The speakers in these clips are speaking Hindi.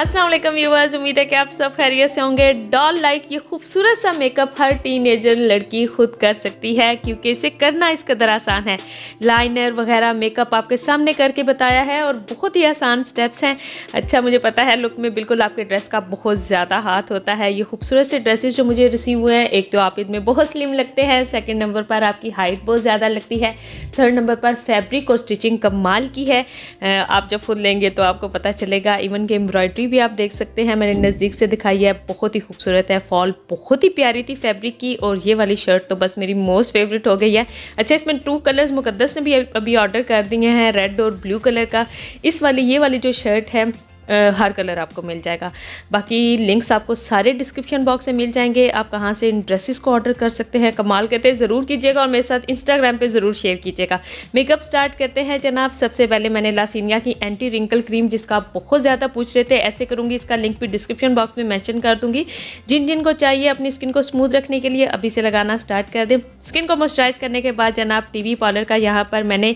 अस्सलाम वालेकुम व्यूअर्स, उम्मीद है कि आप सब खैरियत से होंगे। डॉल लाइक ये खूबसूरत सा मेकअप हर टीनेजर लड़की खुद कर सकती है क्योंकि इसे करना इस कदर आसान है। लाइनर वगैरह मेकअप आपके सामने करके बताया है और बहुत ही आसान स्टेप्स हैं। अच्छा, मुझे पता है लुक में बिल्कुल आपके ड्रेस का बहुत ज़्यादा हाथ होता है। ये खूबसूरत से ड्रेसेस जो मुझे रिसीव हुए हैं, एक तो आप इनमें बहुत स्लिम लगते हैं, सेकेंड नंबर पर आपकी हाइट बहुत ज़्यादा लगती है, थर्ड नंबर पर फैब्रिक और स्टिचिंग कमाल की है। आप जब खुद लेंगे तो आपको पता चलेगा। इवन के एम्ब्रॉयड्री भी आप देख सकते हैं, मैंने नज़दीक से दिखाई है, बहुत ही खूबसूरत है। फॉल बहुत ही प्यारी थी फैब्रिक की और ये वाली शर्ट तो बस मेरी मोस्ट फेवरेट हो गई है। अच्छा, इसमें 2 कलर्स मुकद्दस ने भी अभी ऑर्डर कर दिए हैं, रेड और ब्लू कलर का। इस वाली ये वाली जो शर्ट है हर कलर आपको मिल जाएगा। बाकी लिंक्स आपको सारे डिस्क्रिप्शन बॉक्स में मिल जाएंगे। आप कहाँ से इन ड्रेसेस को ऑर्डर कर सकते हैं, कमाल कहते हैं, ज़रूर कीजिएगा और मेरे साथ इंस्टाग्राम पे ज़रूर शेयर कीजिएगा। मेकअप स्टार्ट करते हैं जनाब। सबसे पहले मैंने लासीनिया की एंटी रिंकल क्रीम, जिसका आप बहुत ज़्यादा पूछ रहे थे, ऐसे करूँगी, इसका लिंक भी डिस्क्रिप्शन बॉक्स में मैंशन कर दूँगी। जिन जिन को चाहिए अपनी स्किन को स्मूथ रखने के लिए अभी से लगाना स्टार्ट कर दें। स्किन को मॉइस्चराइज़ करने के बाद जनाब टीवी पार्लर का यहाँ पर मैंने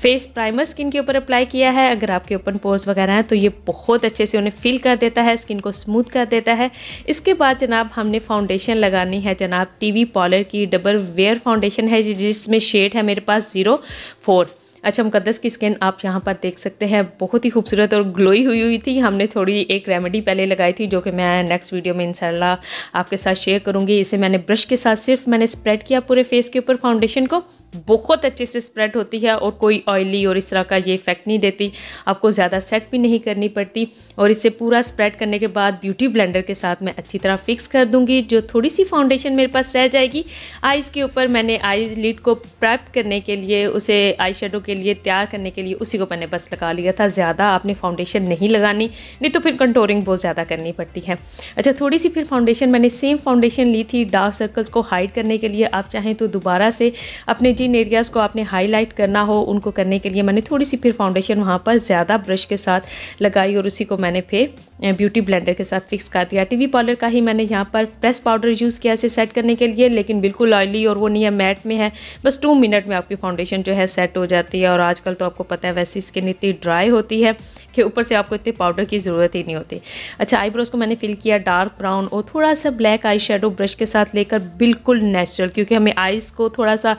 फेस प्राइमर स्किन के ऊपर अप्लाई किया है। अगर आपके ओपन पोर्स वगैरह हैं तो ये बहुत अच्छे से उन्हें फिल कर देता है, स्किन को स्मूथ कर देता है। इसके बाद जनाब हमने फाउंडेशन लगानी है, जनाब टीवी पार्लर की डबल वेयर फाउंडेशन है जिसमें शेड है मेरे पास 04। अच्छा, मुकद्दस की स्किन आप यहाँ पर देख सकते हैं, बहुत ही खूबसूरत और ग्लोई हुई थी। हमने थोड़ी एक रेमेडी पहले लगाई थी जो कि मैं नेक्स्ट वीडियो में इंशाल्लाह आपके साथ शेयर करूँगी। इसे मैंने ब्रश के साथ सिर्फ मैंने स्प्रेड किया पूरे फेस के ऊपर, फाउंडेशन को बहुत अच्छे से स्प्रेड होती है और कोई ऑयली और इस तरह का ये इफेक्ट नहीं देती, आपको ज़्यादा सेट भी नहीं करनी पड़ती। और इसे पूरा स्प्रेड करने के बाद ब्यूटी ब्लेंडर के साथ मैं अच्छी तरह फिक्स कर दूँगी। जो थोड़ी सी फाउंडेशन मेरे पास रह जाएगी आइज़ के ऊपर, मैंने आइज लिड को प्रेप करने के लिए, उसे आई शेडो के लिए तैयार करने के लिए उसी को मैंने बस लगा लिया था। ज़्यादा आपने फाउंडेशन नहीं लगानी, नहीं तो फिर कंटोरिंग बहुत ज़्यादा करनी पड़ती है। अच्छा, थोड़ी सी फिर फाउंडेशन मैंने सेम फाउंडेशन ली थी डार्क सर्कल्स को हाइड करने के लिए। आप चाहें तो दोबारा से अपने जिन एरियाज़ को आपने हाईलाइट करना हो उनको करने के लिए मैंने थोड़ी सी फिर फाउंडेशन वहाँ पर ज़्यादा ब्रश के साथ लगाई और उसी को मैंने फिर ब्यूटी ब्लेंडर के साथ फिक्स कर दिया। टीवी पार्लर का ही मैंने यहाँ पर प्रेस पाउडर यूज़ किया इसे सेट करने के लिए, लेकिन बिल्कुल ऑयली और वो नहीं है, मैट में है। बस 2 मिनट में आपकी फाउंडेशन जो है सेट हो जाती है। और आजकल तो आपको पता है वैसी स्किन इतनी ड्राई होती है कि ऊपर से आपको इतने पाउडर की ज़रूरत ही नहीं होती। अच्छा, आईब्रोज़ को मैंने फिल किया डार्क ब्राउन और थोड़ा सा ब्लैक आई शेडो ब्रश के साथ लेकर, बिल्कुल नेचुरल, क्योंकि हमें आइज़ को थोड़ा सा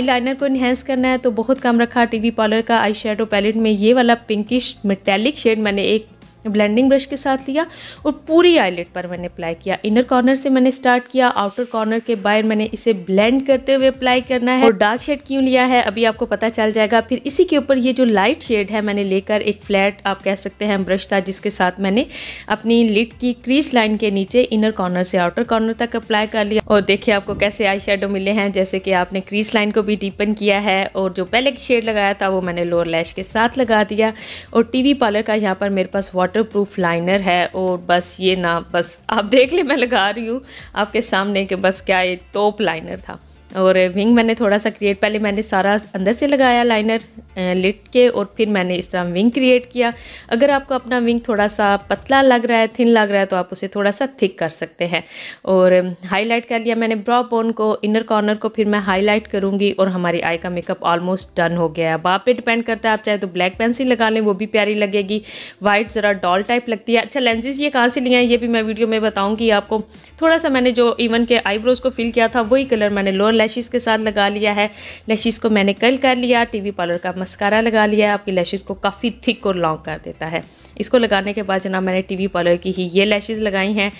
आईलाइनर को इन्हेंस करना है तो बहुत कम रखा। टीवी पार्लर का आई शेडो पैलेट में ये वाला पिंकिश मेटेलिक शेड मैंने एक ब्लेंडिंग ब्रश के साथ लिया और पूरी आईलेट पर मैंने अप्लाई किया। इनर कॉर्नर से मैंने स्टार्ट किया, आउटर कॉर्नर के बाहर मैंने इसे ब्लेंड करते हुए अप्लाई करना है। और डार्क शेड क्यों लिया है अभी आपको पता चल जाएगा। फिर इसी के ऊपर ये जो लाइट शेड है मैंने लेकर एक फ्लैट आप कह सकते हैं ब्रश था जिसके साथ मैंने अपनी लिड की क्रीज लाइन के नीचे इनर कॉर्नर से आउटर कॉर्नर तक अप्लाई कर लिया। और देखिए आपको कैसे आई शेडो मिले हैं, जैसे कि आपने क्रीज लाइन को भी डीपन किया है और जो पहले शेड लगाया था वो मैंने लोअर लैश के साथ लगा दिया। और टीवी पार्लर का यहाँ पर मेरे पास वाटरप्रूफ लाइनर है और बस ये ना, बस आप देख ले मैं लगा रही हूँ आपके सामने कि बस क्या ये टॉप लाइनर था। और विंग मैंने थोड़ा सा क्रिएट, पहले मैंने सारा अंदर से लगाया लाइनर लिट के और फिर मैंने इस तरह विंग क्रिएट किया। अगर आपको अपना विंग थोड़ा सा पतला लग रहा है, थिन लग रहा है, तो आप उसे थोड़ा सा थिक कर सकते हैं। और हाईलाइट कर लिया मैंने ब्रो बोन को, इनर कॉर्नर को फिर मैं हाईलाइट करूँगी। और हमारी आई का मेकअप ऑलमोस्ट डन हो गया है। अब आप पे डिपेंड करता है, आप चाहे तो ब्लैक पेंसिल लगा लें वो भी प्यारी लगेगी, वाइट ज़रा डॉल टाइप लगती है। अच्छा, लेंसेज ये कहाँ से लिए हैं ये भी मैं वीडियो में बताऊँगी आपको। थोड़ा सा मैंने जो इवन के आईब्रोज़ को फिल किया था वही कलर मैंने लोअर लैशेस के साथ लगा लिया है। लैशेस को मैंने कर्ल कर लिया, टीवी पार्लर का मस्कारा लगा लिया है, आपकी लैशेस को काफ़ी थिक और लॉन्ग कर देता है। इसको लगाने के बाद जनाब मैंने टीवी पार्लर की ही ये लैशेस लगाई हैं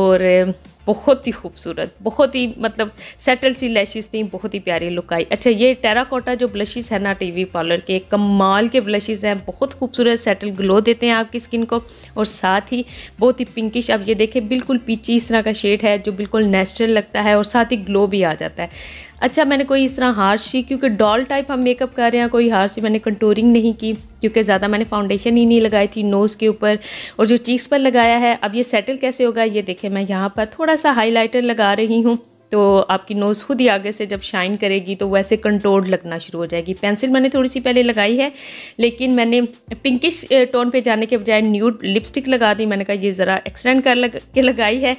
और बहुत ही खूबसूरत, बहुत ही मतलब सेटल सी लैशेस थी, बहुत ही प्यारी लुक आई। अच्छा, ये टेराकोटा जो ब्लशेस है ना टीवी पार्लर के, कमाल के ब्लशेस हैं, बहुत खूबसूरत सेटल ग्लो देते हैं आपकी स्किन को और साथ ही बहुत ही पिंकिश, अब ये देखें बिल्कुल पीची इस तरह का शेड है जो बिल्कुल नेचुरल लगता है और साथ ही ग्लो भी आ जाता है। अच्छा, मैंने कोई इस तरह हार्श ही, क्योंकि डॉल टाइप हम मेकअप कर रहे हैं, कोई हार्श ही मैंने कंटूरिंग नहीं की क्योंकि ज़्यादा मैंने फाउंडेशन ही नहीं लगाई थी नोज़ के ऊपर और जो चीक्स पर लगाया है। अब ये सेटल कैसे होगा ये देखें, मैं यहाँ पर थोड़ा सा हाईलाइटर लगा रही हूँ तो आपकी नोज़ खुद ही आगे से जब शाइन करेगी तो वैसे कंटोर्ड लगना शुरू हो जाएगी। पेंसिल मैंने थोड़ी सी पहले लगाई है लेकिन मैंने पिंकिश टोन पे जाने के बजाय न्यूड लिपस्टिक लगा दी। मैंने कहा ये ज़रा एक्सटेंड कर के लगाई है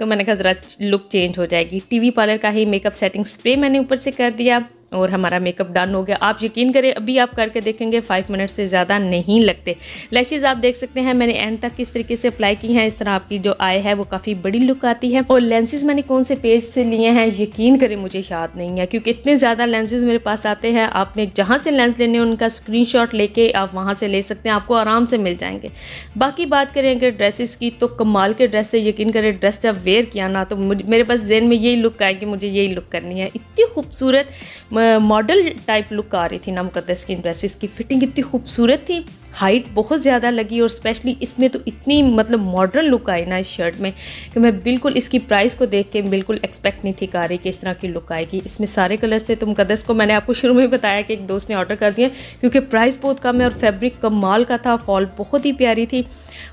तो मैंने कहा ज़रा लुक चेंज हो जाएगी। टीवी पार्लर का ही मेकअप सेटिंग स्प्रे मैंने ऊपर से कर दिया और हमारा मेकअप डन हो गया। आप यकीन करें अभी आप करके देखेंगे 5 मिनट से ज़्यादा नहीं लगते। लैशेज़ आप देख सकते हैं मैंने एंड तक किस तरीके से अप्लाई की हैं। इस तरह आपकी जो आई है वो काफ़ी बड़ी लुक आती है। और लेंसेज मैंने कौन से पेज से लिए हैं यकीन करें मुझे याद नहीं है, क्योंकि इतने ज़्यादा लेंसेज मेरे पास आते हैं। आपने जहाँ से लेंस लेने उनका स्क्रीनशॉट लेके आप वहाँ से ले सकते हैं, आपको आराम से मिल जाएंगे। बाकी बात करें अगर ड्रेसेस की तो कमाल के ड्रेस है। यकीन करें ड्रेस जब वेयर किया ना तो मेरे पास जेहन में यही लुक आया कि मुझे यही लुक करनी है। इतनी खूबसूरत मॉडल टाइप लुक आ रही थी ना मुकद्दस की इन ड्रेसेस की। फिटिंग इतनी खूबसूरत थी, हाइट बहुत ज़्यादा लगी और स्पेशली इसमें तो इतनी मतलब मॉडर्न लुक आई ना इस शर्ट में कि मैं बिल्कुल इसकी प्राइस को देख के बिल्कुल एक्सपेक्ट नहीं थी कर रही कि इस तरह की लुक आएगी। इसमें सारे कलर्स थे। तो मुकद्दस को मैंने आपको शुरू में बताया कि एक दोस्त ने ऑर्डर कर दिया क्योंकि प्राइस बहुत कम है और फैब्रिक कमाल का था, फॉल बहुत ही प्यारी थी।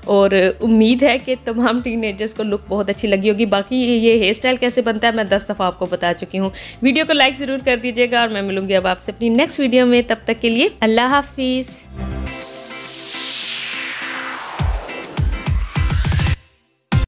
और उम्मीद है कि तमाम टीनेजर्स को लुक बहुत अच्छी लगी होगी। बाकी ये हेयर स्टाइल कैसे बनता है मैं 10 दफ़ा आपको बता चुकी हूँ। वीडियो को लाइक ज़रूर कर दीजिएगा और मैं मिलूँगी अब आपसे अपनी नेक्स्ट वीडियो में। तब तक के लिए अल्लाह हाफिज़।